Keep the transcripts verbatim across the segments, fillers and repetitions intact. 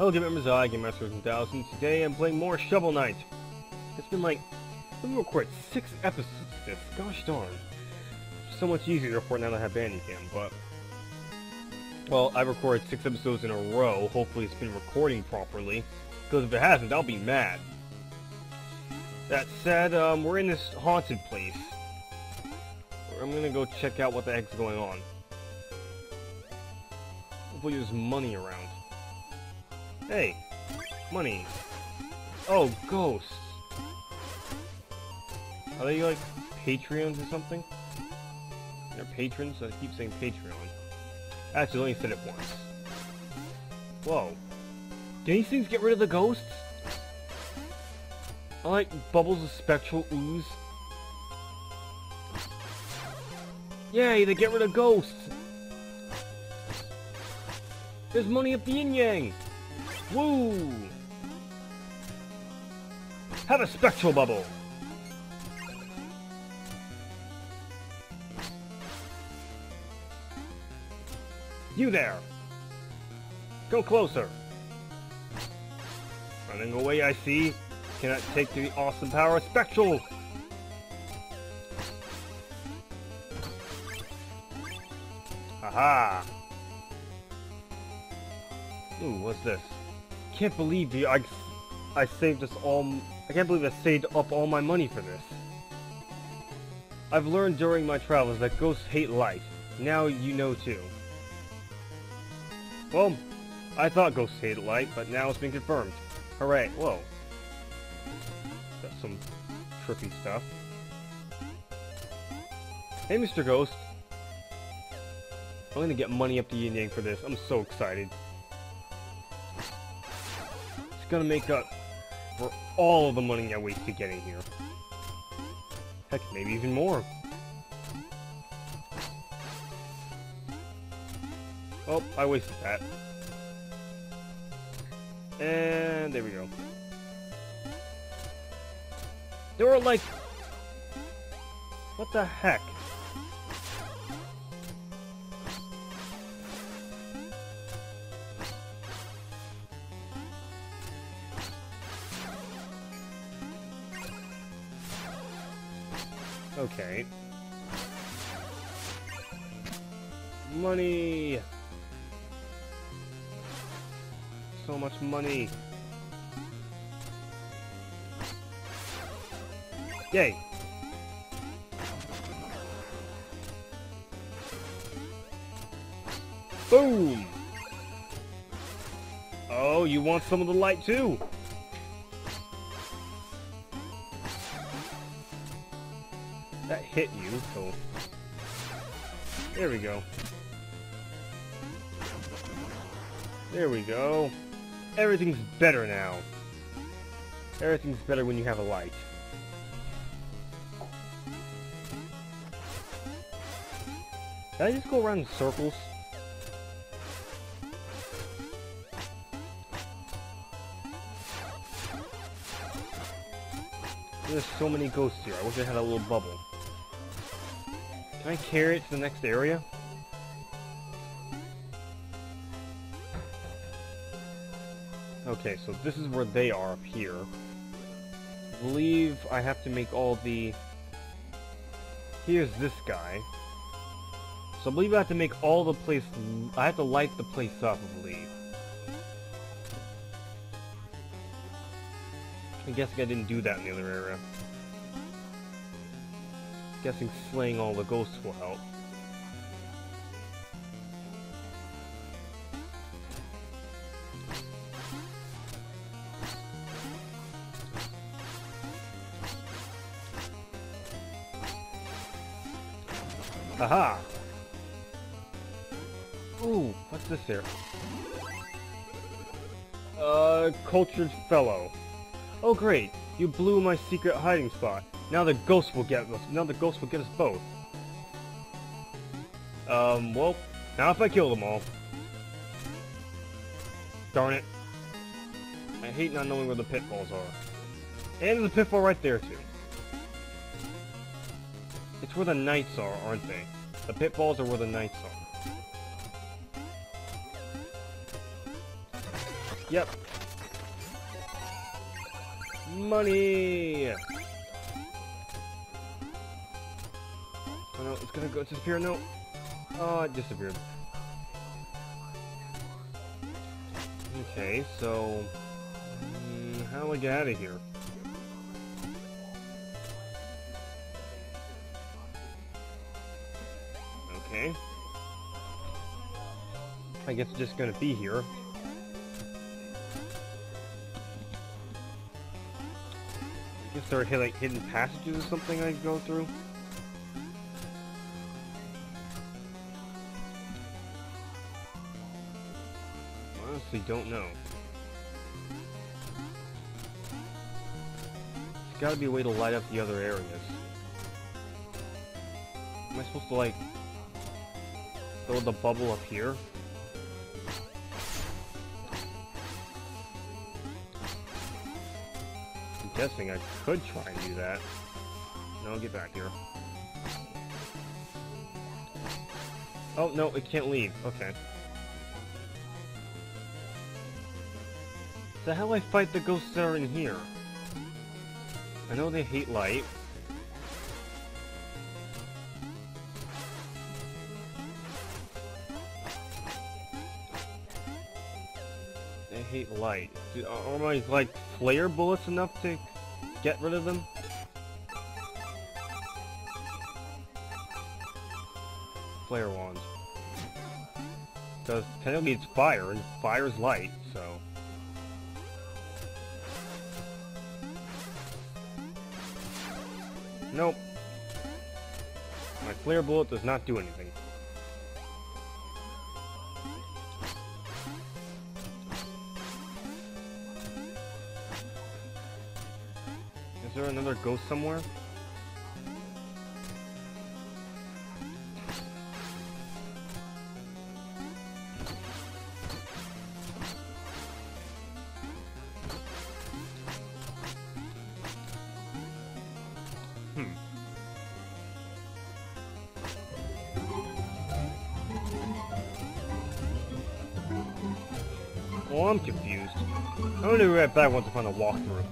Hello dear members, I, Gamemaster one thousand. Today I'm playing more Shovel Knight. It's been like, let me record six episodes of this, gosh darn. It's so much easier to record now that I have Bandicam, but... Well, I recorded six episodes in a row, hopefully it's been recording properly. Because if it hasn't, I'll be mad. That said, um, we're in this haunted place. I'm gonna go check out what the heck's going on. Hopefully there's money around. Hey! Money! Oh, ghosts! Are they like Patreons or something? They're patrons? I keep saying Patreon. Actually, I only said it once. Whoa. Do these things get rid of the ghosts? I like bubbles of spectral ooze. Yay, they get rid of ghosts! There's money up the yin-yang! Woo! Have a spectral bubble! You there! Go closer! Running away, I see. Cannot take the awesome power of spectral! Haha! Ooh, what's this? Can't believe you, I, I saved this all, I can't believe I saved up all my money for this. I've learned during my travels that ghosts hate light. Now you know too. Well, I thought ghosts hated light, but now it's been confirmed. Hooray, whoa. That's some trippy stuff. Hey Mister Ghost. I'm gonna get money up the yin yang for this, I'm so excited. Gonna make up for all the money I wasted getting here. Heck, maybe even more. Oh, I wasted that. And there we go. There were like... What the heck? Okay. Money! So much money! Yay! Boom! Oh, you want some of the light too? That hit you, so... There we go. There we go. Everything's better now. Everything's better when you have a light. Did I just go around in circles? There's so many ghosts here. I wish I had a little bubble. Can I carry it to the next area? Okay, so this is where they are up here. I believe I have to make all the... Here's this guy. So I believe I have to make all the place... I have to light the place up, I believe. I'm guessing I didn't do that in the other area. I'm guessing slaying all the ghosts will help. Aha! Ooh, what's this here? Uh, cultured fellow. Oh great! You blew my secret hiding spot. Now the ghost will get us. Now the ghost will get us both. Um. Well, now if I kill them all. Darn it! I hate not knowing where the pitfalls are. And there's a pitfall right there too. It's where the knights are, aren't they? The pitfalls are where the knights are. Yep. Money! Oh no, it's gonna go disappear, no! Oh, it disappeared. Okay, so... Mm, how do I get out of here? Okay. I guess it's just gonna be here. I guess there are like hidden passages or something I go through. Honestly, don't know. There's gotta be a way to light up the other areas. Am I supposed to like throw the bubble up here? I'm guessing I could try and do that. No, get back here. Oh, no, it can't leave. Okay. So how do I fight the ghosts that are in here? I know they hate light. They hate light. Dude, are my, like, flare bullets enough to... get rid of them? Flare wand. Because technically it's fire, and fire's light, so... Nope. My flare bullet does not do anything. Is there another ghost somewhere? Hmm. Well, I'm confused. I'm gonna be right back once I find a walkthrough.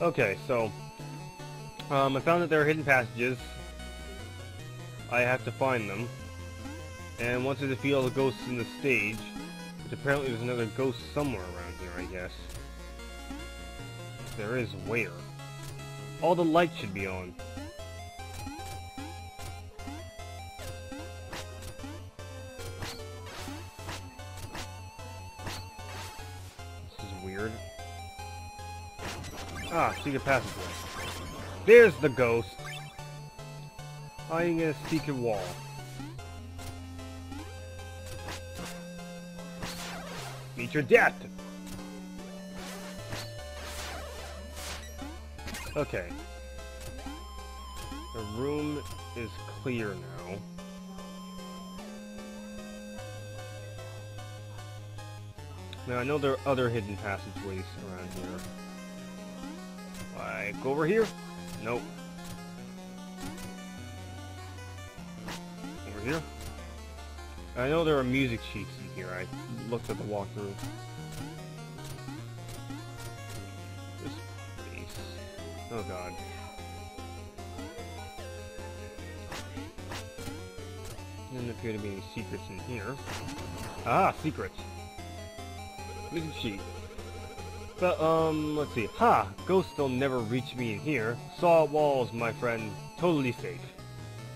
Okay, so, um, I found that there are hidden passages. I have to find them. And once I defeat all the ghosts in the stage, which apparently there's another ghost somewhere around here, I guess. There is where? All the lights should be on. This is weird. Ah, secret passageway. There's the ghost! I'm gonna secret wall. Meet your death! Okay. The room is clear now. Now I know there are other hidden passageways around here. Like, over here? Nope. Over here? I know there are music sheets in here. I looked at the walkthrough. This place. Oh god. Doesn't appear to be any secrets in here. Ah, secrets. Music sheet. But, um, let's see. Ha! Ghosts will never reach me in here. Solid walls, my friend. Totally safe.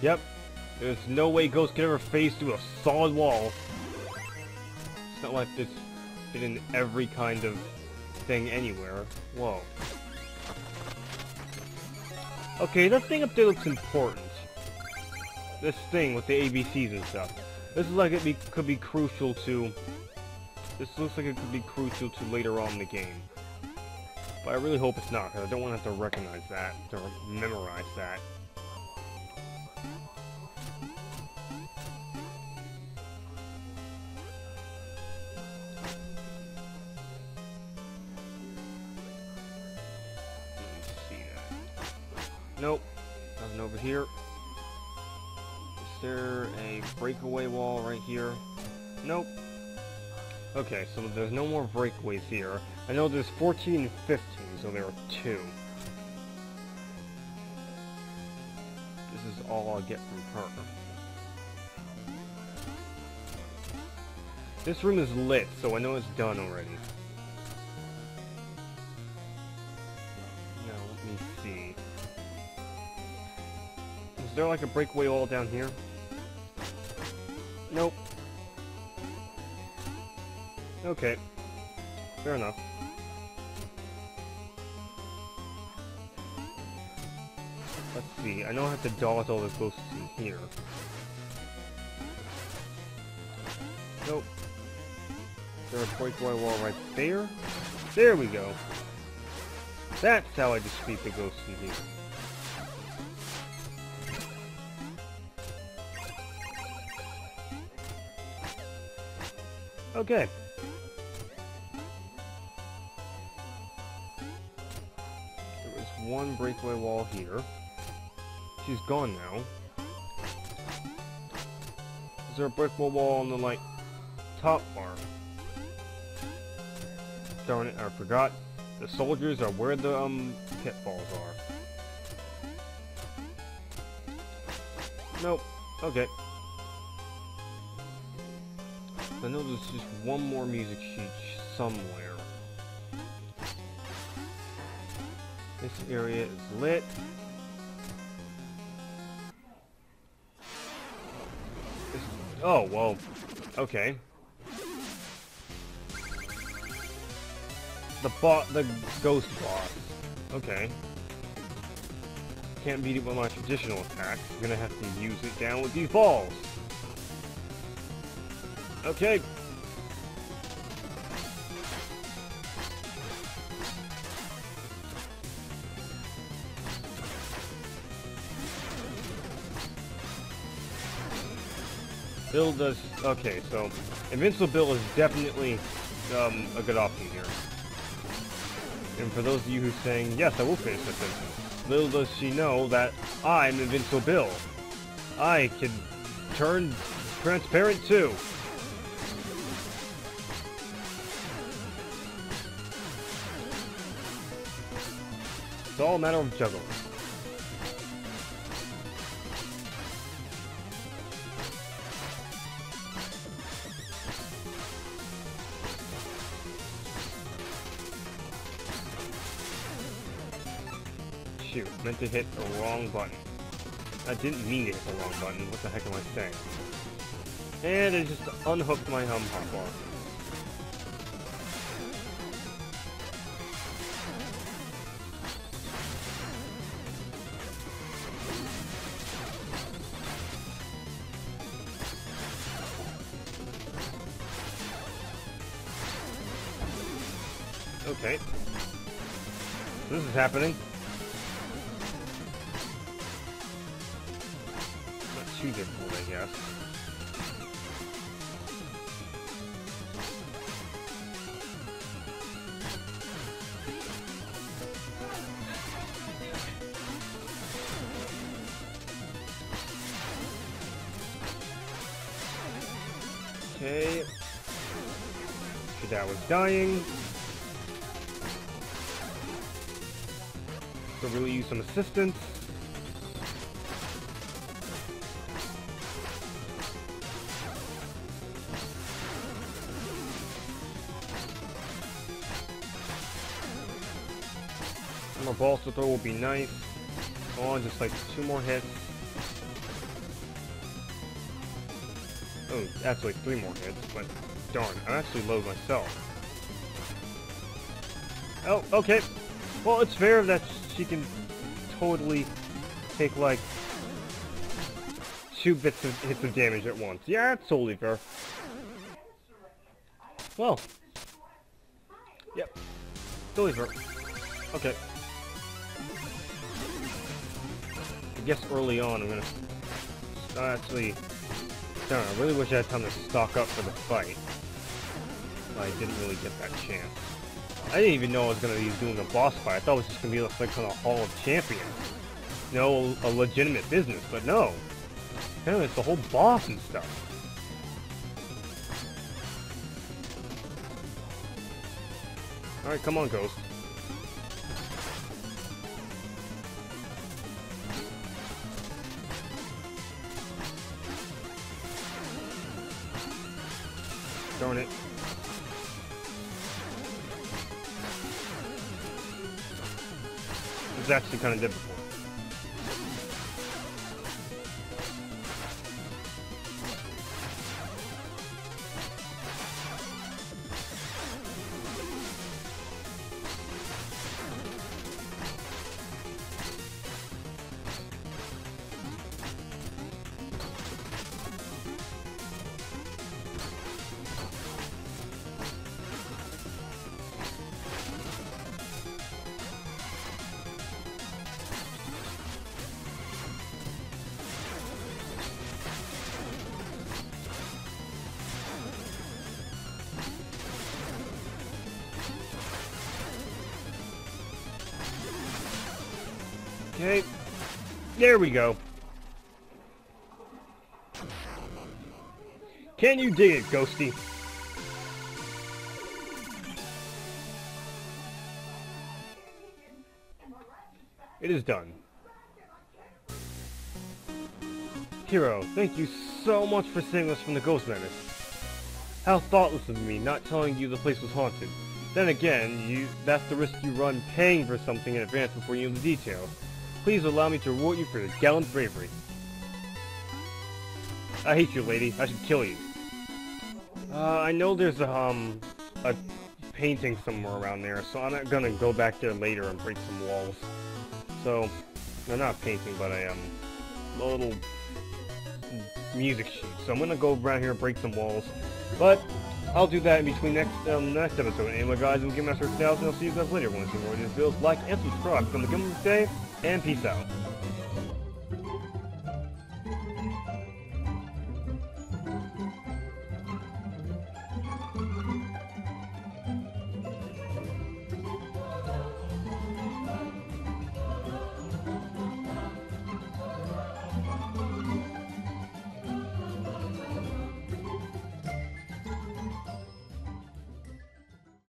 Yep. There's no way ghosts could ever phase through a solid wall. It's not like this been in every kind of thing anywhere. Whoa. Okay, that thing up there looks important. this thing with the A B Cs and stuff. This looks like it be, could be crucial to... This looks like it could be crucial to later on in the game. But I really hope it's not, because I don't want to have to recognize that, to memorize that. Nope, nothing over here. Is there a breakaway wall right here? Nope. Okay, so there's no more breakaways here. I know there's fourteen and fifteen, so there are two. This is all I'll get from her. This room is lit, so I know it's done already. Is there like a breakaway wall down here? Nope. Okay. Fair enough. Let's see. I know I have to dodge all the ghosts in here. Nope. Is there a breakaway wall right there? There we go. That's how I defeat the ghosts in here. Okay. There was one breakaway wall here. She's gone now. Is there a breakaway wall on the, like, top bar? Darn it, I forgot. The soldiers are where the, um, pitfalls are. Nope. Okay. I know there's just one more music sheet somewhere. This area is lit. This, oh, well, okay. The bot, the ghost boss. Okay. Can't beat it with my traditional attack. I'm gonna have to use it down with these balls. Okay. Bill does... Okay, so... Invincible Bill is definitely um, a good option here. And for those of you who are saying, yes, I will finish this thing, little does she know that I'm Invincible Bill. I can turn transparent too. It's all a matter of juggling. Shoot, meant to hit the wrong button. I didn't mean to hit the wrong button, what the heck am I saying? And I just unhooked my hum hop bar. Okay. So this is happening. Not too difficult, I guess. Okay. So that was dying. Really use some assistance. Some more balls to throw will be nice. Come on, just like two more hits. Oh, actually three more hits, but darn, I'm actually low myself. Oh, okay. Well, it's fair that she can totally take, like, two bits of hits of damage at once. Yeah, that's totally fair. Well. Yep. Totally fair. Okay. I guess early on I'm gonna actually. I don't know, I really wish I had time to stock up for the fight. But I didn't really get that chance. I didn't even know I was gonna be doing a boss fight. I thought it was just gonna be like on a Hall of Champions. You know, a legitimate business, but no. Apparently it's the whole boss and stuff. Alright, come on, Ghost. Darn it. It's actually kind of difficult. Okay, there we go. Can you dig it, Ghosty? It is done. Hero, thank you so much for saving us from the Ghost Menace. How thoughtless of me not telling you the place was haunted. Then again, you, that's the risk you run paying for something in advance before you know the details. Please allow me to reward you for your gallant bravery. I hate you, lady. I should kill you. Uh, I know there's a, um, a painting somewhere around there, so I'm not gonna go back there later and break some walls. So, no, not a painting, but a, um, a little music sheet. So I'm gonna go around here and break some walls, but I'll do that in between next, um, next episode. Anyway, guys, I'm Gamemaster one thousand. I'll see you guys later. Once you more of these videos, like and subscribe. Come to Gamemaster today. And peace out.